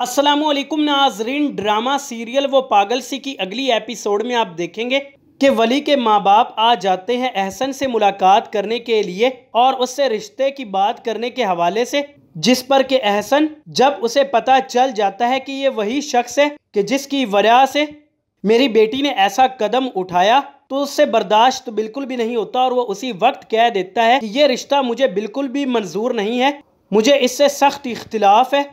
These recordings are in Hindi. अस्सलामुअलैकुम नाज़रीन, ड्रामा सीरियल वो पागलसी की अगली एपिसोड में आप देखेंगे कि वली के माँ बाप आ जाते हैं एहसन से मुलाकात करने के लिए और उससे रिश्ते की बात करने के हवाले से, जिस पर कि एहसन जब उसे पता चल जाता है कि ये वही शख्स है कि जिसकी वजह से मेरी बेटी ने ऐसा कदम उठाया, तो उससे बर्दाश्त तो बिल्कुल भी नहीं होता और वो उसी वक्त कह देता है कि ये रिश्ता मुझे बिल्कुल भी मंजूर नहीं है, मुझे इससे सख्त इख्तिलाफ है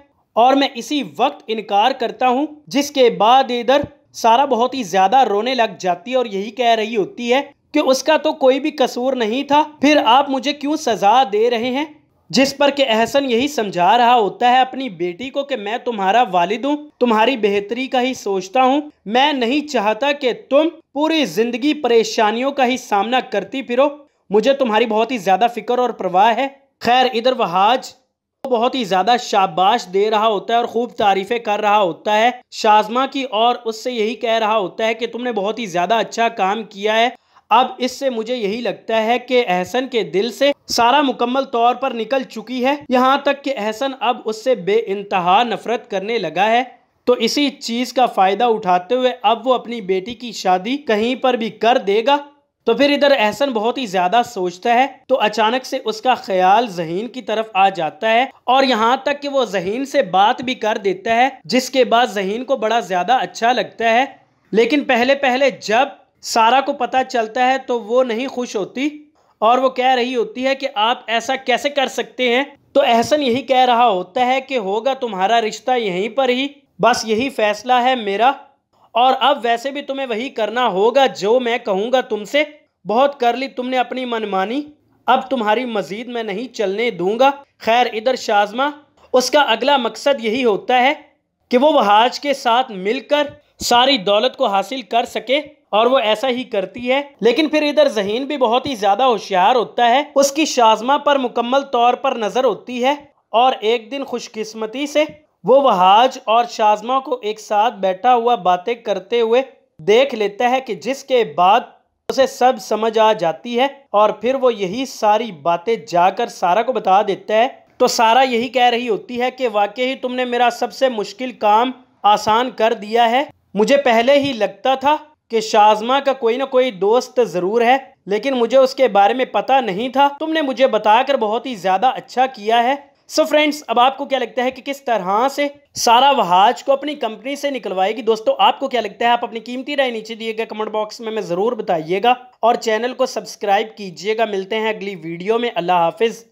और मैं इसी वक्त इनकार करता हूँ। जिसके बाद इधर सारा बहुत ही ज़्यादा रोने लग जाती है और यही कह रही होती है कि उसका तो कोई भी कसूर नहीं था, फिर आप मुझे क्यों सज़ा दे रहे हैं। जिस पर कि एहसन यही समझा रहा होता है अपनी बेटी को कि मैं तुम्हारा वालिद हूँ, तुम्हारी बेहतरी का ही सोचता हूँ, मैं नहीं चाहता कि तुम पूरी ज़िंदगी परेशानियों का ही सामना करती फिरो, मुझे तुम्हारी बहुत ही ज़्यादा फिक्र और परवाह है। खैर इधर वहाज बहुत ही ज़्यादा शाबाश दे रहा होता है और खूब तारीफ़ें कर रहा होता है शाजमा की और उससे यही कह रहा होता है कि तुमने बहुत ही ज़्यादा अच्छा काम किया है। अब इससे मुझे यही लगता है कि एहसन के दिल से सारा मुकम्मल तौर पर निकल चुकी है, यहाँ तक कि एहसन अब उससे बेइंतहा नफरत करने लगा है। तो इसी चीज़ का फ़ायदा उठाते हुए अब वो अपनी बेटी की शादी कहीं पर भी कर देगा। तो फिर इधर एहसन बहुत ही ज़्यादा सोचता है तो अचानक से उसका ख्याल ज़हीन की तरफ आ जाता है और यहाँ तक कि वो ज़हीन से बात भी कर देता है, जिसके बाद ज़हीन को बड़ा ज़्यादा अच्छा लगता है। लेकिन पहले पहले जब सारा को पता चलता है तो वो नहीं खुश होती और वो कह रही होती है कि आप ऐसा कैसे कर सकते हैं। तो एहसन यही कह रहा होता है कि होगा तुम्हारा रिश्ता यहीं पर ही, बस यही फैसला है मेरा और अब वैसे भी तुम्हें वही करना होगा जो मैं कहूँगा तुमसे, बहुत कर ली तुमने अपनी मनमानी, अब तुम्हारी मजीद मैं नहीं चलने दूंगा। खैर इधर शाजमा उसका अगला मकसद यही होता है कि वो वहाज के साथ मिलकर सारी दौलत को हासिल कर सके और वो ऐसा ही करती है। लेकिन फिर इधर ज़हीन भी बहुत ही ज़्यादा होशियार होता है, उसकी शाजमा पर मुकम्मल तौर पर नज़र होती है और एक दिन खुशकिस्मती से वो वहाज और शाजमा को एक साथ बैठा हुआ बातें करते हुए देख लेता है कि जिसके बाद उसे सब समझ आ जाती है और फिर वो यही सारी बातें जाकर सारा को बता देता है। तो सारा यही कह रही होती है कि वाकई ही तुमने मेरा सबसे मुश्किल काम आसान कर दिया है, मुझे पहले ही लगता था कि शाजमा का कोई ना कोई दोस्त ज़रूर है लेकिन मुझे उसके बारे में पता नहीं था, तुमने मुझे बताकर बहुत ही ज़्यादा अच्छा किया है। सो फ्रेंड्स, अब आपको क्या लगता है कि किस तरह से सारा वहाज को अपनी कंपनी से निकलवाएगी। दोस्तों आपको क्या लगता है, आप अपनी कीमती राय नीचे दिएगा कमेंट बॉक्स में ज़रूर बताइएगा और चैनल को सब्सक्राइब कीजिएगा। मिलते हैं अगली वीडियो में, अल्लाह हाफिज़।